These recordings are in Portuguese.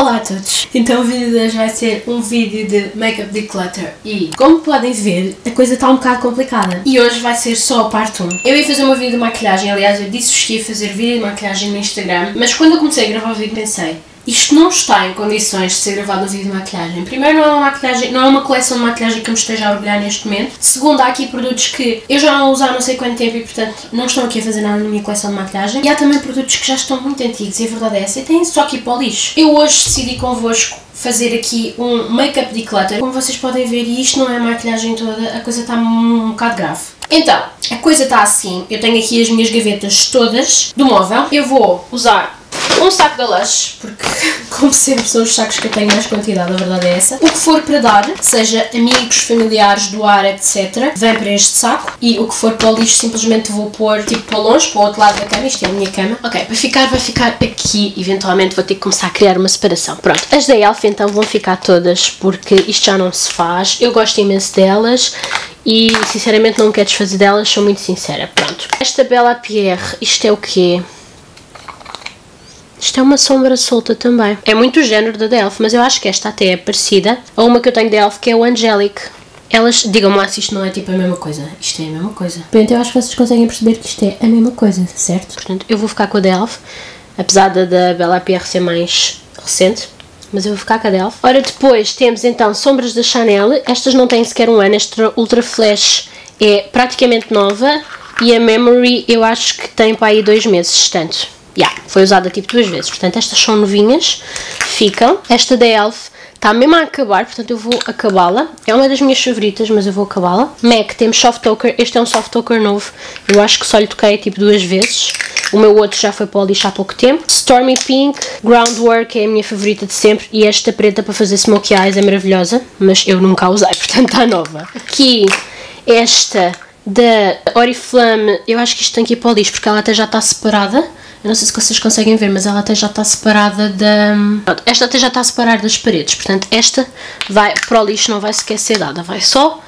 Olá a todos! Então o vídeo de hoje vai ser um vídeo de Makeup Declutter e, como podem ver, a coisa está um bocado complicada e hoje vai ser só a parte 1. Eu ia fazer um vídeo de maquilhagem, aliás eu disse-vos que ia fazer vídeo de maquilhagem no Instagram, mas quando eu comecei a gravar o vídeo pensei, isto não está em condições de ser gravado um vídeo de maquilhagem. Primeiro, não é uma coleção de maquilhagem que eu me esteja a orgulhar neste momento. Segundo, há aqui produtos que eu já não uso há não sei quanto tempo e, portanto, não estão aqui a fazer nada na minha coleção de maquilhagem. E há também produtos que já estão muito antigos e a verdade é essa, e têm só aqui para o lixo. Eu hoje decidi convosco fazer aqui um Makeup Declutter. Como vocês podem ver, e isto não é a maquilhagem toda, a coisa está um bocado grave. Então, a coisa está assim. Eu tenho aqui as minhas gavetas todas do móvel. Eu vou usar um saco da Lush, porque como sempre são os sacos que eu tenho mais quantidade, a verdade é essa. O que for para dar, seja amigos, familiares, doar, etc, vem para este saco, e o que for para o lixo simplesmente vou pôr tipo para longe, para o outro lado da cama. Isto é a minha cama. Ok, para ficar vai ficar aqui, eventualmente vou ter que começar a criar uma separação. Pronto, as da e.l.f. então vão ficar todas, porque isto já não se faz, eu gosto imenso delas e sinceramente não me quero desfazer delas, sou muito sincera. Pronto, esta Bellápierre, isto é o quê? Isto é uma sombra solta também. É muito o género da Delph, mas eu acho que esta até é parecida a uma que eu tenho da Delph, que é o Angelic. Elas, digam-me lá se isto não é tipo a mesma coisa. Isto é a mesma coisa. Portanto, eu acho que vocês conseguem perceber que isto é a mesma coisa, certo? Portanto, eu vou ficar com a Delph, apesar da Bellápierre ser mais recente, mas eu vou ficar com a Delph. Ora, depois temos então sombras da Chanel. Estas não têm sequer um ano. Esta Ultra Flash é praticamente nova e a Memory eu acho que tem para aí 2 meses, tanto. Foi usada tipo 2 vezes, portanto estas são novinhas, ficam. Esta da e.l.f. está mesmo a acabar, portanto eu vou acabá-la. É uma das minhas favoritas, mas eu vou acabá-la. MAC, temos Soft Toker. Este é um Soft Toker novo, eu acho que só lhe toquei tipo 2 vezes. O meu outro já foi para o lixo há pouco tempo. Stormy Pink, Groundwork é a minha favorita de sempre. E esta preta para fazer Smokey Eyes é maravilhosa, mas eu nunca a usei, portanto está nova. Aqui, esta da Oriflame, eu acho que isto tem que ir para o lixo, porque ela até já está separada. Eu não sei se vocês conseguem ver, mas ela até já está separada da... Esta até já está a separar das paredes, portanto esta vai para o lixo, não vai sequer ser dada, vai só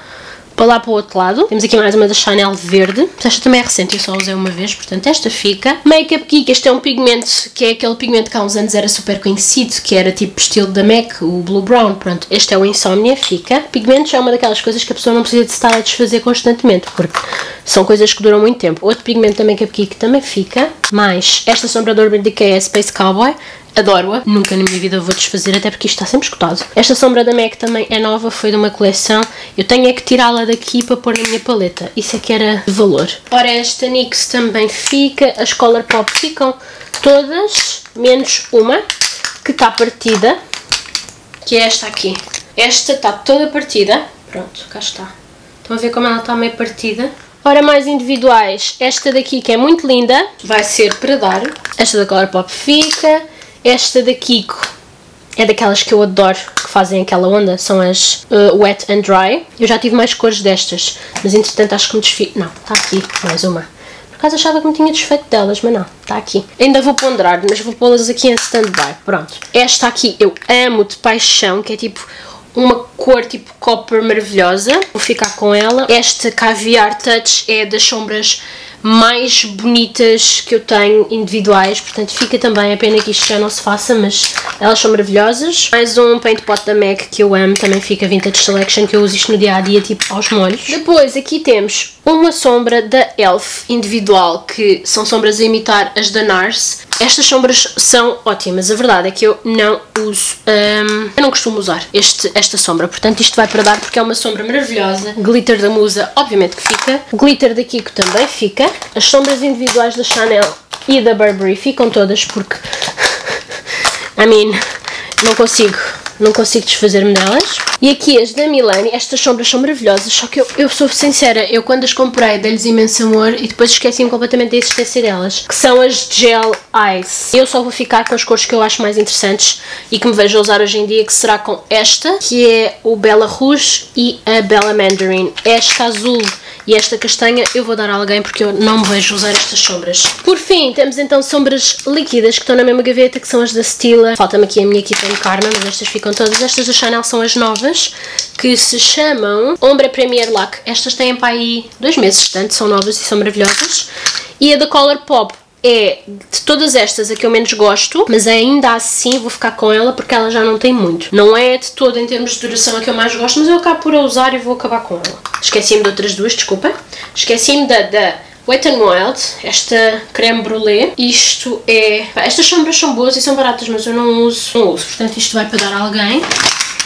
para lá para o outro lado. Temos aqui mais uma da Chanel verde, esta também é recente, eu só usei uma vez, portanto esta fica. Makeup Geek, este é um pigmento, que é aquele pigmento que há uns anos era super conhecido, que era tipo estilo da MAC, o Blue Brown, pronto, este é o Insomnia, fica. Pigmentos é uma daquelas coisas que a pessoa não precisa de estar a desfazer constantemente, porque são coisas que duram muito tempo. Outro pigmento da Makeup Geek também fica. Mais esta sombra do Urban Decay é Space Cowboy. Adoro-a, nunca na minha vida vou desfazer, até porque isto está sempre escutado. Esta sombra da MAC também é nova, foi de uma coleção. Eu tenho é que tirá-la daqui para pôr na minha paleta. Isso é que era de valor. Ora, esta NYX também fica. As Colourpop ficam todas, menos uma, que está partida, que é esta aqui. Esta está toda partida. Pronto, cá está. Estão a ver como ela está meio partida? Ora, mais individuais. Esta daqui, que é muito linda, vai ser para dar. Esta da Colourpop fica. Esta da Kiko é daquelas que eu adoro, que fazem aquela onda, são as Wet n Dry. Eu já tive mais cores destas, mas entretanto acho que me desfiz... Não, está aqui, mais uma. Por acaso achava que me tinha desfeito delas, mas não, está aqui. Ainda vou ponderar, mas vou pô-las aqui em stand-by, pronto. Esta aqui eu amo de paixão, que é tipo uma cor tipo copper maravilhosa. Vou ficar com ela. Esta Caviar Touch é das sombras mais bonitas que eu tenho individuais, portanto fica também. A pena que isto já não se faça, mas elas são maravilhosas. Mais um Paint Pot da MAC que eu amo, também fica. Vintage Selection, que eu uso isto no dia a dia, tipo aos molhos. Depois aqui temos uma sombra da e.l.f. individual, que são sombras a imitar as da NARS. Estas sombras são ótimas, a verdade é que eu não uso, eu não costumo usar esta sombra, portanto isto vai para dar, porque é uma sombra maravilhosa. Glitter da Musa, obviamente que fica. Glitter da Kiko também fica. As sombras individuais da Chanel e da Burberry ficam todas, porque I mean, não consigo desfazer-me delas. E aqui as da Milani, estas sombras são maravilhosas, só que eu sou sincera, eu quando as comprei dei-lhes imenso amor e depois esqueci-me completamente da existência delas, que são as Gel Eyes. Eu só vou ficar com as cores que eu acho mais interessantes e que me vejo a usar hoje em dia, que será com esta, que é o Bella Rouge e a Bella Mandarin. Esta azul e esta castanha eu vou dar a alguém, porque eu não me vejo usar estas sombras. Por fim, temos então sombras líquidas que estão na mesma gaveta, que são as da Stila. Falta-me aqui a minha Kitten Karma, mas estas ficam todas. Estas da Chanel são as novas, que se chamam Ombre Premier Lac. Estas têm para aí 2 meses, tanto são novas e são maravilhosas. E a da Colourpop é de todas estas a que eu menos gosto, mas ainda assim vou ficar com ela porque ela já não tem muito. Não é de todo em termos de duração a que eu mais gosto, mas eu acabo por a usar e vou acabar com ela. Esqueci-me de outras duas, desculpem. Esqueci-me da Wet n Wild, esta creme brulee. Isto é... Estas sombras são boas e são baratas, mas eu não uso. Portanto, isto vai para dar a alguém.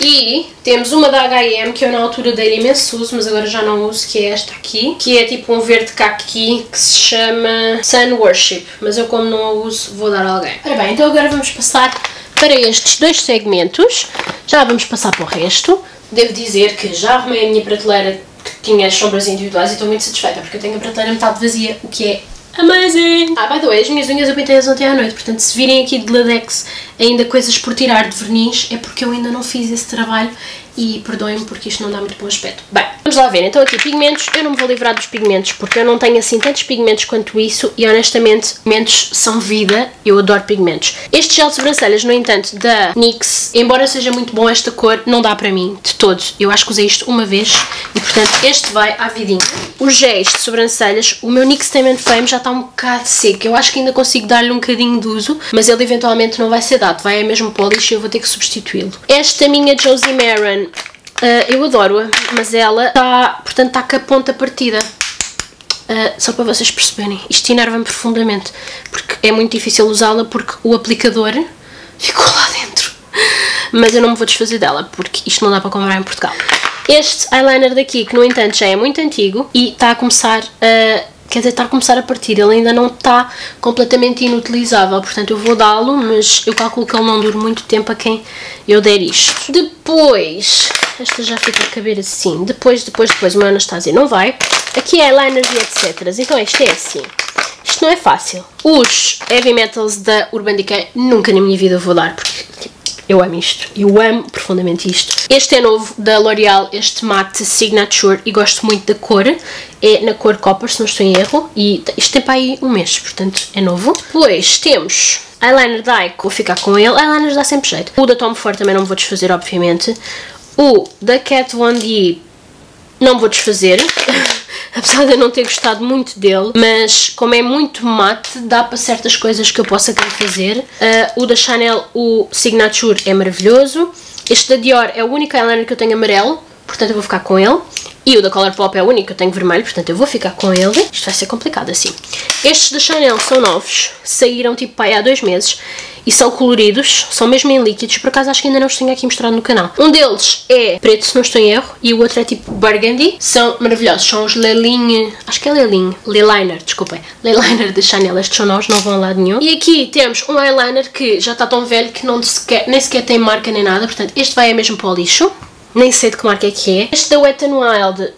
E temos uma da H&M que eu na altura dei imenso uso, mas agora já não uso, que é esta aqui, que é tipo um verde caqui que se chama Sun Worship, mas eu como não a uso vou dar a alguém. Ora bem, então agora vamos passar para estes dois segmentos, já vamos passar para o resto. Devo dizer que já arrumei a minha prateleira que tinha as sombras individuais e estou muito satisfeita porque eu tenho a prateleira metade vazia, o que é amazing! By the way, as minhas unhas eu pintei-as ontem à noite, portanto se virem aqui de ladex ainda coisas por tirar de verniz é porque eu ainda não fiz esse trabalho e perdoem-me porque isto não dá muito bom aspecto. Bem, vamos lá ver, então aqui pigmentos, eu não me vou livrar dos pigmentos porque eu não tenho assim tantos pigmentos quanto isso e honestamente pigmentos são vida, eu adoro pigmentos. Este gel de sobrancelhas, no entanto, da NYX, embora seja muito bom esta cor, não dá para mim de todo, eu acho que usei isto uma vez e portanto este vai à vidinha. Os géis de sobrancelhas, o meu NYX Tame and Fame já está um bocado seco, eu acho que ainda consigo dar-lhe um bocadinho de uso, mas ele eventualmente não vai ser dado, vai mesmo para o lixo e eu vou ter que substituí-lo. Esta minha Josie Maran, eu adoro-a, mas ela está, portanto, está com a ponta partida. Só para vocês perceberem, isto enerva-me profundamente, porque é muito difícil usá-la porque o aplicador ficou lá dentro, mas eu não me vou desfazer dela porque isto não dá para comprar em Portugal. Este eyeliner daqui, que no entanto já é muito antigo e está a começar a... Quer dizer, está a começar a partir, ele ainda não está completamente inutilizável, portanto eu vou dá-lo, mas eu calculo que ele não dure muito tempo a quem eu der isto. Depois, esta já fica a caber assim, depois, o meu Anastasia não vai. Aqui é eyeliners e etc, então isto é assim. Isto não é fácil. Os Heavy Metals da Urban Decay nunca na minha vida eu vou dar, porque... Eu amo isto, eu amo profundamente isto. Este é novo da L'Oreal, este matte Signature, e gosto muito da cor. É na cor Copper, se não estou em erro, e isto tem para aí um mês, portanto é novo. Depois temos eyeliner da Ike, vou ficar com ele, eyeliners dá sempre jeito. O da Tom Ford também não me vou desfazer, obviamente. O da Kat Von D não me vou desfazer, apesar de eu não ter gostado muito dele, mas como é muito mate, dá para certas coisas que eu possa querer fazer. O da Chanel, o Signature, é maravilhoso. Este da Dior é o único eyeliner que eu tenho amarelo, portanto eu vou ficar com ele. E o da Colourpop é o único que eu tenho vermelho, portanto eu vou ficar com ele. Isto vai ser complicado assim. Estes da Chanel são novos, saíram tipo há 2 meses e são coloridos, são mesmo em líquidos, por acaso acho que ainda não os tenho aqui mostrado no canal. Um deles é preto, se não estou em erro, e o outro é tipo burgundy. São maravilhosos, são os Leline, acho que é Leline, Leliner, desculpem, Leliner da Chanel, estes são novos, não vão a lado nenhum. E aqui temos um eyeliner que já está tão velho que nem sequer tem marca nem nada, portanto este vai mesmo para o lixo. Nem sei de que marca é que é. Este da Wet n Wild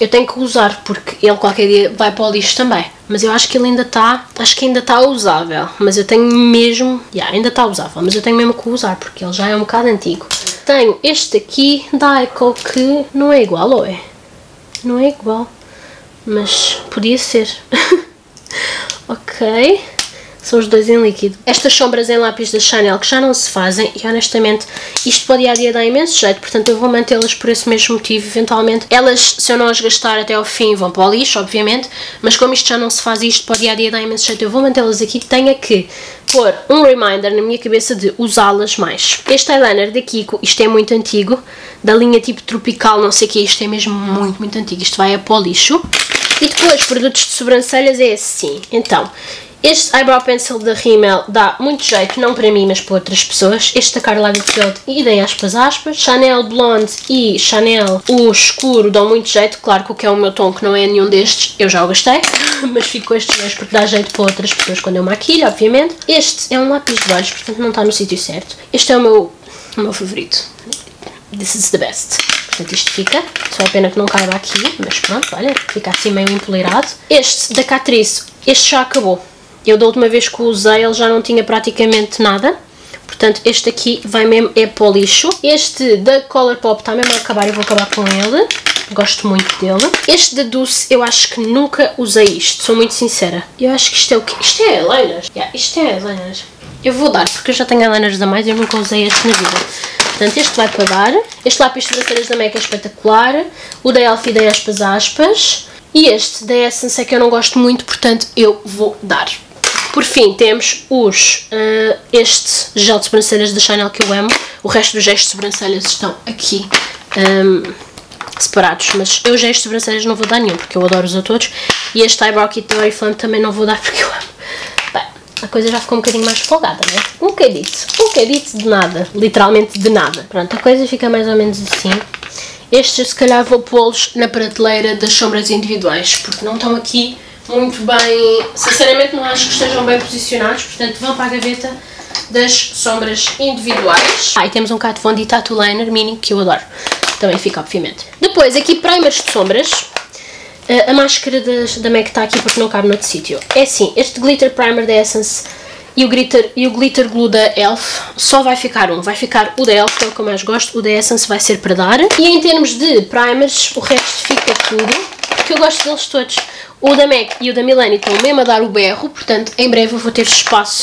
eu tenho que usar porque ele qualquer dia vai para o lixo também. Mas eu acho que ele ainda está, acho que ainda está usável. Mas eu tenho mesmo, ainda está usável, mas eu tenho mesmo que usar porque ele já é um bocado antigo. Tenho este aqui da Echo que não é igual, ou é? Não é igual, mas podia ser. Ok, são os dois em líquido. Estas sombras em lápis da Chanel que já não se fazem e honestamente isto para o dia a dia dá imenso jeito, portanto eu vou mantê-las por esse mesmo motivo. Eventualmente elas, se eu não as gastar até ao fim, vão para o lixo, obviamente, mas como isto já não se faz e isto para o dia a dia dá imenso jeito, eu vou mantê-las aqui. Tenho que pôr um reminder na minha cabeça de usá-las mais. Este eyeliner da Kiko, isto é muito antigo, da linha tipo tropical, não sei o que, isto é mesmo muito, muito antigo, isto vai para o lixo. E depois produtos de sobrancelhas é assim, então este eyebrow pencil da Rimmel dá muito jeito, não para mim, mas para outras pessoas. Este da Carla Lagerfeld, idem aspas, aspas. Chanel Blonde e Chanel o escuro dão muito jeito. Claro que o que é o meu tom, que não é nenhum destes, eu já o gastei. Mas fico com estes dois porque dá jeito para outras pessoas quando eu maquilho, obviamente. Este é um lápis de olhos, portanto não está no sítio certo. Este é o meu favorito. This is the best. Portanto isto fica, só é pena que não caiba aqui, mas pronto, olha, fica assim meio empoleirado. Este da Catrice, este já acabou. Eu da última vez que o usei ele já não tinha praticamente nada, portanto este aqui vai mesmo é para o lixo. Este da Colourpop está mesmo a acabar, eu vou acabar com ele, gosto muito dele. Este da Dulce eu acho que nunca usei isto, sou muito sincera. Eu acho que isto é o quê? Isto é eyeliners? Isto é eyeliners. Eu vou dar porque eu já tenho eyeliners a mais e eu nunca usei este na vida. Portanto este vai para dar. Este lápis de sobrancelhas da MAC é espetacular. O da e.l.f. idem aspas aspas. E este da Essence é que eu não gosto muito, portanto eu vou dar. Por fim, temos este gel de sobrancelhas da Chanel que eu amo. O resto dos géis de sobrancelhas estão aqui separados, mas eu géis de sobrancelhas não vou dar nenhum, porque eu adoro-os a todos. E este eyebrow kit da Oriflame também não vou dar, porque eu amo. Bem, a coisa já ficou um bocadinho mais folgada, não é? Um bocadito de nada, literalmente de nada. Pronto, a coisa fica mais ou menos assim. Estes, se calhar, vou pô-los na prateleira das sombras individuais, porque não estão aqui muito bem, sinceramente não acho que estejam bem posicionados, portanto vão para a gaveta das sombras individuais. E temos um Kat Von D Tattoo Liner Mini, que eu adoro, também fica, obviamente. Depois, aqui primers de sombras. A máscara da MAC está aqui porque não cabe noutro sítio. É assim, este glitter primer da Essence e o glitter glue da e.l.f. só vai ficar um. Vai ficar o da e.l.f., que é o que eu mais gosto. O da Essence vai ser para dar. E em termos de primers, o resto fica tudo, porque eu gosto deles todos. O da MAC e o da Milani estão mesmo a dar o berro, portanto em breve eu vou ter espaço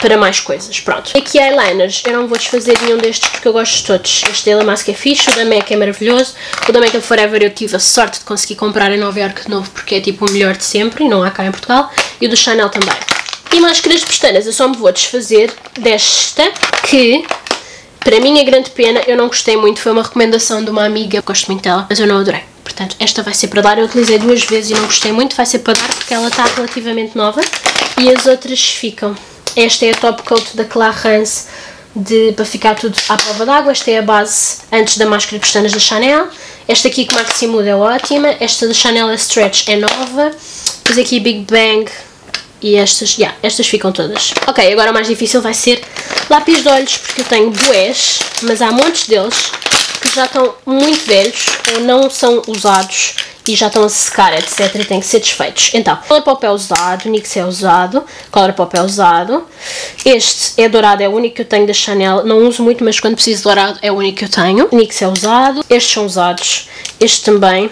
para mais coisas. Pronto. Aqui eyeliners, eu não vou desfazer nenhum destes porque eu gosto de todos. Este da Mask é fixe, o da MAC é maravilhoso. O da Makeup Forever eu tive a sorte de conseguir comprar em Nova Iorque de novo, porque é tipo o melhor de sempre e não há cá em Portugal. E o do Chanel também. E máscaras de pestanas, eu só me vou desfazer desta, que para mim é grande pena, eu não gostei muito. Foi uma recomendação de uma amiga, eu gosto muito dela, mas eu não adorei. Portanto, esta vai ser para dar. Eu utilizei duas vezes e não gostei muito. Vai ser para dar porque ela está relativamente nova. E as outras ficam. Esta é a top coat da Clarins para ficar tudo à prova d'água. Esta é a base antes da máscara de pestanas da Chanel. Esta aqui que marca se muda é ótima. Esta da Chanel é stretch, é nova. Depois aqui Big Bang e estas, estas ficam todas. Ok, agora o mais difícil vai ser lápis de olhos, porque eu tenho bués, mas há montes deles que já estão muito velhos ou não são usados e já estão a secar, etc, e têm que ser desfeitos. Então, Colourpop é usado, NYX é usado, Colourpop é usado. Este é dourado, é o único que eu tenho da Chanel. Não uso muito, mas quando preciso de dourado é o único que eu tenho. NYX é usado, estes são usados, este também.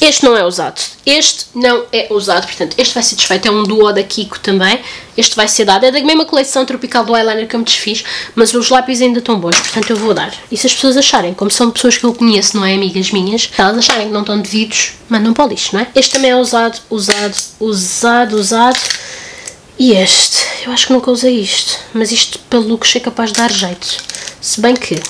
Este não é usado, este não é usado, portanto este vai ser desfeito. É um duo da Kiko também. Este vai ser dado, é da mesma coleção tropical do eyeliner que eu me desfiz, mas os lápis ainda estão bons, portanto eu vou dar. E se as pessoas acharem, como são pessoas que eu conheço, não é amigas minhas, se elas acharem que não estão devidos, mandam para o lixo, não é? Este também é usado, usado. E este, eu acho que nunca usei isto, mas isto pelo looks é capaz de dar jeito, se bem que...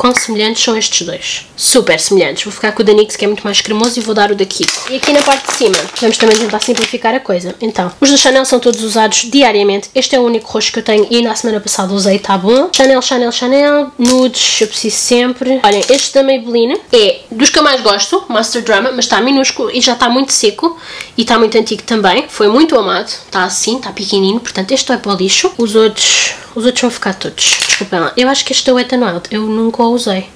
Quão semelhantes são estes dois? Super semelhantes. Vou ficar com o da NYX, que é muito mais cremoso, e vou dar o da Kiko. E aqui na parte de cima, vamos também tentar simplificar a coisa. Então, os da Chanel são todos usados diariamente. Este é o único roxo que eu tenho e ainda a semana passada usei, está bom. Chanel, Chanel, Chanel. Nudes, eu preciso sempre. Olhem, este da Maybelline é dos que eu mais gosto, Master Drama, mas está minúsculo e já está muito seco. E está muito antigo também. Foi muito amado. Está assim, está pequenino. Portanto, este vai para o lixo. Os outros vão ficar todos. Desculpem lá. Eu acho que este é o Wet n Wild. Eu nunca o usei.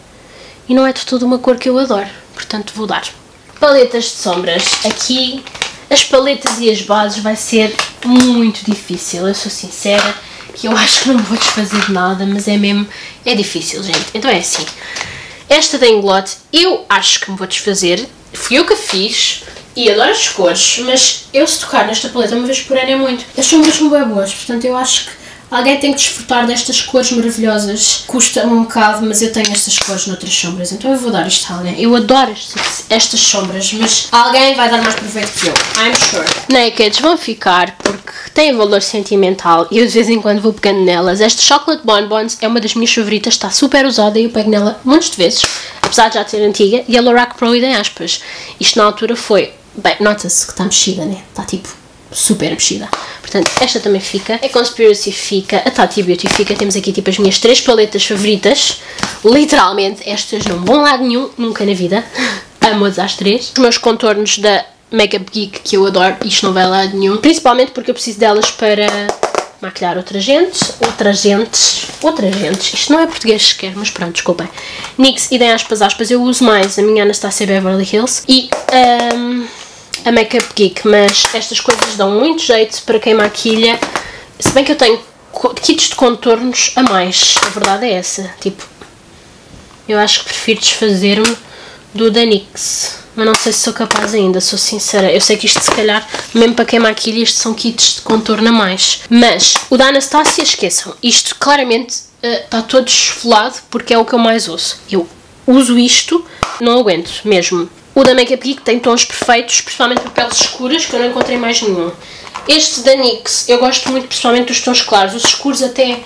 E não é de tudo uma cor que eu adoro. Portanto, vou dar. Paletas de sombras. Aqui, as paletas e as bases vai ser muito difícil. Eu sou sincera que eu acho que não vou desfazer de nada. Mas é mesmo... É difícil, gente. Então é assim. Esta da Inglot, eu acho que me vou desfazer. Fui eu que a fiz. E adoro as cores. Mas eu, se tocar nesta paleta uma vez por ano, é muito. As sombras são bem boas. Portanto, eu acho que alguém tem que desfrutar destas cores maravilhosas. Custa um bocado, mas eu tenho estas cores noutras sombras, então eu vou dar isto a alguém. Eu adoro estas sombras, mas alguém vai dar mais proveito que eu, I'm sure. Nakeds vão ficar porque têm valor sentimental e eu de vez em quando vou pegando nelas. Este Chocolate Bonbons é uma das minhas favoritas, está super usada e eu pego nela muitos de vezes, apesar de já ter antiga. E a Lorac Pro, e aspas, isto na altura foi... Bem, nota-se que está mexida, né? Está tipo... super mexida. Portanto, esta também fica. A Conspiracy fica. A Tati Beauty fica. Temos aqui tipo as minhas três paletas favoritas. Literalmente, estas não vão lado nenhum. Nunca na vida. Amo-as às três. Os meus contornos da Makeup Geek, que eu adoro. Isto não vai lado nenhum. Principalmente porque eu preciso delas para maquilhar outras gentes. Isto não é português sequer, mas pronto, desculpem. NYX, e dêem aspas. Eu uso mais a minha Anastasia Beverly Hills. E... a Makeup Geek, mas estas coisas dão muito jeito para quem maquilha, se bem que eu tenho kits de contornos a mais, a verdade é essa, tipo, eu acho que prefiro desfazer-me do da NYX, mas não sei se sou capaz ainda, sou sincera, eu sei que isto se calhar, mesmo para quem maquilha, isto são kits de contorno a mais, mas o da Anastasia, esqueçam, isto claramente está todo esfolado porque é o que eu mais uso, eu uso isto, não aguento mesmo. O da Makeup Geek tem tons perfeitos, principalmente para peles escuras, que eu não encontrei mais nenhum. Este da NYX, eu gosto muito pessoalmente dos tons claros. Os escuros até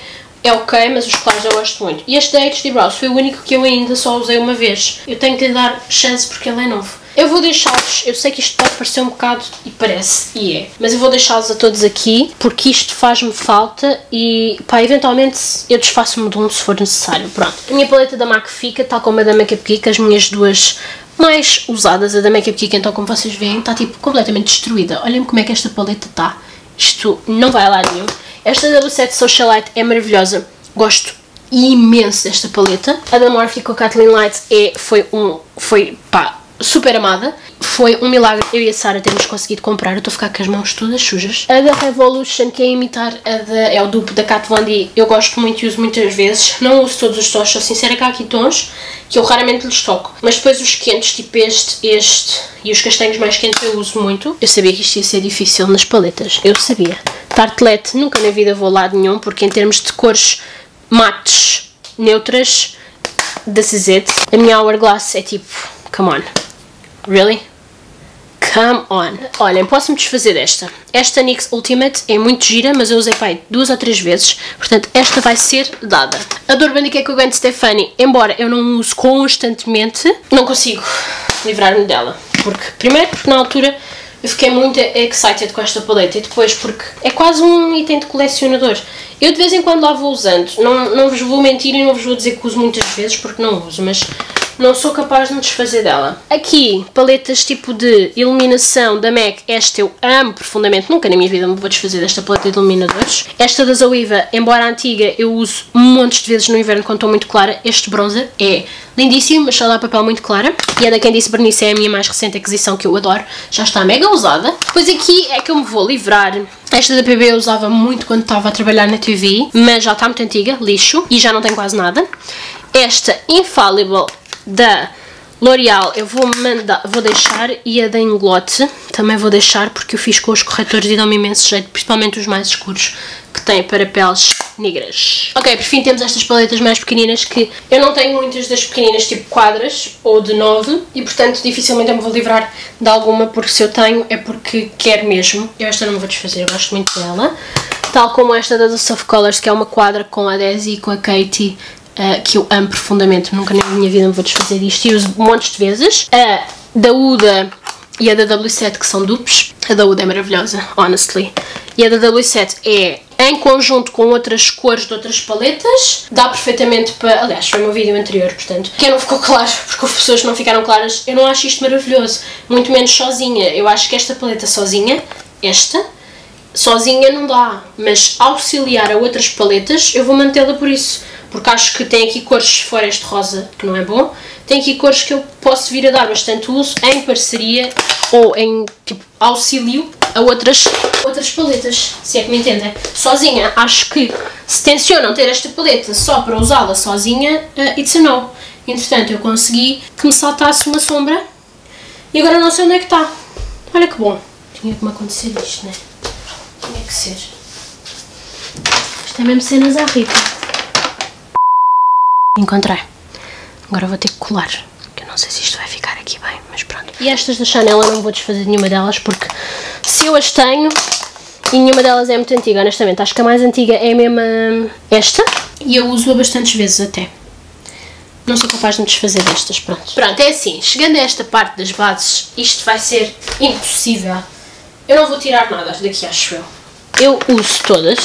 é ok, mas os claros eu gosto muito. E este da HD Brows foi o único que eu ainda só usei uma vez. Eu tenho que lhe dar chance porque ele é novo. Eu vou deixá-los, eu sei que isto pode parecer um bocado, e parece, e é, mas eu vou deixá-los a todos aqui, porque isto faz-me falta e, pá, eventualmente eu desfaço-me de um se for necessário, pronto. A minha paleta da MAC fica, tal como a da Makeup Geek, as minhas duas mais usadas. A da Makeup Geek, então, como vocês veem, está, tipo, completamente destruída. Olhem como é que esta paleta está, isto não vai a lado nenhum. Esta da W7 Socialite é maravilhosa, gosto imenso desta paleta. A da Morphe com a Kathleen Light foi, pá, super amada, foi um milagre eu e a Sara termos conseguido comprar, eu estou a ficar com as mãos todas sujas. A da Revolution, que é imitar é o dupe da Kat Von D, eu gosto muito e uso muitas vezes, não uso todos os tons, sou sincera que há aqui tons que eu raramente lhes toco, mas depois os quentes, tipo este e os castanhos mais quentes eu uso muito. Eu sabia que isto ia ser difícil nas paletas, eu sabia. Tartelette, nunca na vida vou a lado nenhum, porque em termos de cores mates, neutras, da CZ. A minha Hourglass é tipo, come on. Really? Come on. Olhem, posso-me desfazer desta. Esta NYX Ultimate é muito gira, mas eu usei, pai, 2 ou 3 vezes. Portanto, esta vai ser dada. A do Urban Decay com a Gwen Stefani, embora eu não use constantemente, não consigo livrar-me dela. Porque, primeiro, porque na altura eu fiquei muito excited com esta paleta. E depois, porque é quase um item de colecionador. Eu de vez em quando lá vou usando. Não vos vou mentir e não vos vou dizer que uso muitas vezes, porque não uso, mas não sou capaz de me desfazer dela. Aqui, paletas tipo de iluminação da MAC. Esta eu amo profundamente. Nunca na minha vida me vou desfazer desta paleta de iluminadores. Esta da Zoeva, embora antiga, eu uso montes de vezes no inverno quando estou muito clara. Este bronzer é lindíssimo, mas só dá papel muito clara. E a da Candice Bernice é a minha mais recente aquisição, que eu adoro. Já está mega usada. Depois aqui é que eu me vou livrar. Esta da PB eu usava muito quando estava a trabalhar na TV, mas já está muito antiga, lixo, e já não tem quase nada. Esta Infallible da L'Oreal eu vou deixar, e a da Inglot também vou deixar, porque eu fiz com os corretores e dão-me imenso jeito, principalmente os mais escuros que têm para peles negras. Ok, por fim temos estas paletas mais pequeninas, que eu não tenho muitas das pequeninas, tipo quadras ou de 9, e portanto dificilmente eu me vou livrar de alguma, porque se eu tenho é porque quero mesmo. Eu esta não me vou desfazer, eu gosto muito dela, tal como esta da Dose of Colors, que é uma quadra com a Daisy e com a Katie, que eu amo profundamente, nunca na minha vida me vou desfazer disto e uso montes de vezes. A da Uda e a da W7, que são dupes. A da Uda é maravilhosa, honestly. E a da W7 é, em conjunto com outras cores de outras paletas, dá perfeitamente para... Aliás, foi o meu vídeo anterior, portanto, quem não ficou claro, porque houve pessoas que não ficaram claras, eu não acho isto maravilhoso, muito menos sozinha. Eu acho que esta paleta sozinha, sozinha não dá, mas auxiliar a outras paletas, eu vou mantê-la por isso. Porque acho que tem aqui cores, fora este rosa, que não é bom, tem aqui cores que eu posso vir a dar bastante uso em parceria ou em, tipo, auxílio a outras paletas, se é que me entendem. Sozinha, acho que se tencionam ter esta paleta só para usá-la sozinha, it's a no. Entretanto, eu consegui que me saltasse uma sombra e agora não sei onde é que está. Olha que bom. Tinha que me acontecer isto, não é? Tinha que ser. Isto é mesmo cenas à Rita. Encontrei. Agora vou ter que colar, porque eu não sei se isto vai ficar aqui bem, mas pronto. E estas da Chanel eu não vou desfazer nenhuma delas, porque se eu as tenho, e nenhuma delas é muito antiga, honestamente. Acho que a mais antiga é mesmo esta, e eu uso-a bastantes vezes até. Não sou capaz de me desfazer destas, pronto. Pronto, é assim, chegando a esta parte das bases, isto vai ser impossível. Eu não vou tirar nada daqui, acho eu. Eu uso todas,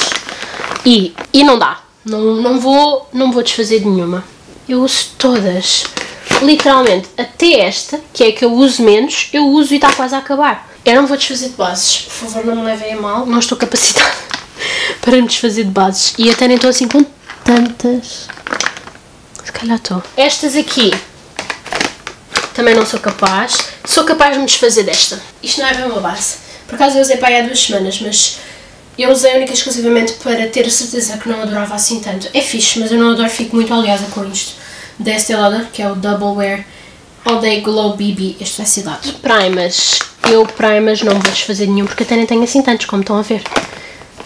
e não dá. Não vou desfazer de nenhuma. Eu uso todas. Literalmente, até esta, que é a que eu uso menos, eu uso e está quase a acabar. Eu não vou desfazer de bases. Por favor, não me levem a mal. Não estou capacitada para me desfazer de bases. E até nem estou assim com tantas. Se calhar estou. Estas aqui também não sou capaz. Sou capaz de me desfazer desta. Isto não é bem uma base. Por acaso eu usei para aí há 2 semanas, mas... eu usei única e exclusivamente para ter a certeza que não adorava assim tanto. É fixe, mas eu não adoro, fico muito oleosa com isto. Da Stila, que é o Double Wear All Day Glow BB. Este vai ser dado. Primers. Eu primers não vou desfazer nenhum, porque até nem tenho assim tantos, como estão a ver.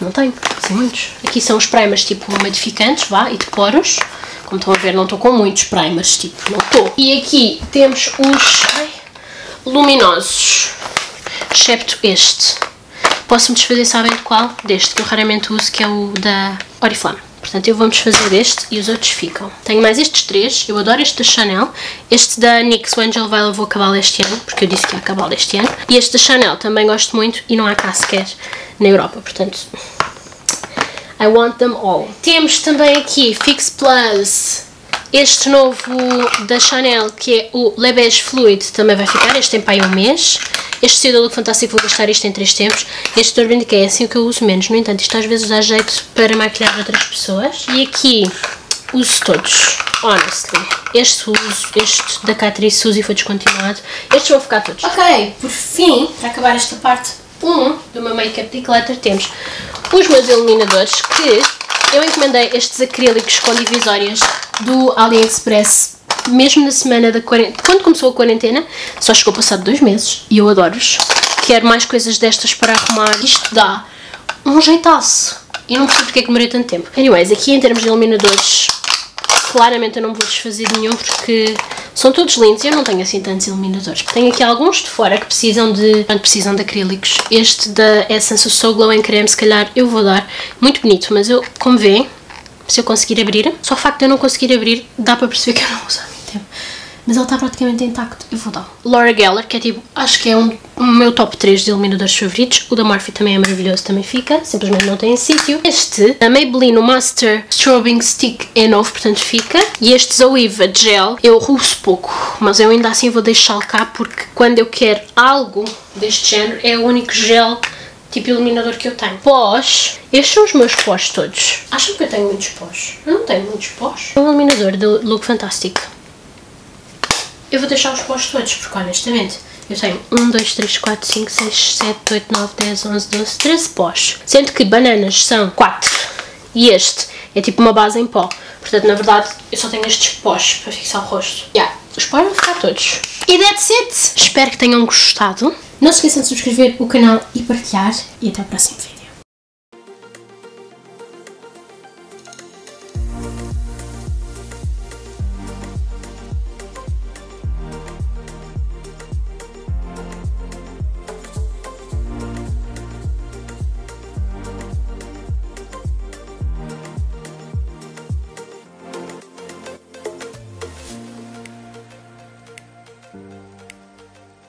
Não tenho, são muitos. Aqui são os primers tipo modificantes, vá, e de poros. Como estão a ver, não estou com muitos primers, tipo, não estou. E aqui temos os luminosos, excepto este. Posso-me desfazer, sabem de qual? Deste, que eu raramente uso, que é o da Oriflame. Portanto, eu vou-me desfazer deste e os outros ficam. Tenho mais estes três. Eu adoro este da Chanel. Este da NYX, o Angel Veil, eu vou acabá-lo este ano, porque eu disse que ia acabá-lo este ano. E este da Chanel também gosto muito e não há cá sequer na Europa, portanto... I want them all. Temos também aqui Fix Plus, este novo da Chanel, que é o Le Beige Fluid, também vai ficar, este tem para aí um mês. Este tecido da Look Fantastic, vou gastar isto em 3 tempos. Este Urban Decay é assim o que eu uso menos, no entanto, isto às vezes dá jeito para maquilhar outras pessoas. E aqui, uso todos, honestly. Este uso, este da Catrice uso e foi descontinuado. Estes vão ficar todos. Ok, por fim, para acabar esta parte 1 do meu Makeup Declutter, temos os meus iluminadores, que eu encomendei estes acrílicos com divisórias do AliExpress, mesmo na semana da quarentena, quando começou a quarentena, só chegou passado 2 meses, e eu adoro-os. Quero mais coisas destas para arrumar, isto dá um jeitaço, e não percebo porque é que demorei tanto tempo. Anyways, aqui em termos de iluminadores, claramente eu não vou desfazer nenhum porque são todos lindos e eu não tenho assim tantos iluminadores. Tenho aqui alguns de fora que precisam de acrílicos. Este da Essence, o So Glow em creme, se calhar eu vou dar. Muito bonito, mas eu, como vêem, se eu conseguir abrir, só o facto de eu não conseguir abrir, dá para perceber que eu não uso há muito tempo. Mas ele está praticamente intacto, eu vou dar. Laura Geller, que é tipo, acho que é o meu top 3 de iluminadores favoritos. O da Morphe também é maravilhoso, também fica, simplesmente não tem sítio. Este, da Maybelline, o Master Strobing Stick é novo, portanto fica. E este Zoeva Gel, eu uso pouco, mas eu ainda assim vou deixá-lo cá, porque quando eu quero algo deste género, é o único gel tipo iluminador que eu tenho. Pós, estes são os meus pós todos. Acham que eu tenho muitos pós? Eu não tenho muitos pós. É um iluminador de Look Fantastic. Eu vou deixar os pós todos, porque honestamente eu tenho 1, 2, 3, 4, 5, 6, 7, 8, 9, 10, 11, 12, 13 pós. Sendo que bananas são 4 e este é tipo uma base em pó. Portanto, na verdade, eu só tenho estes pós para fixar o rosto. Yeah, os pós vão ficar todos. E that's it! Espero que tenham gostado. Não se esqueçam de subscrever o canal e partilhar. E até ao próximo vídeo.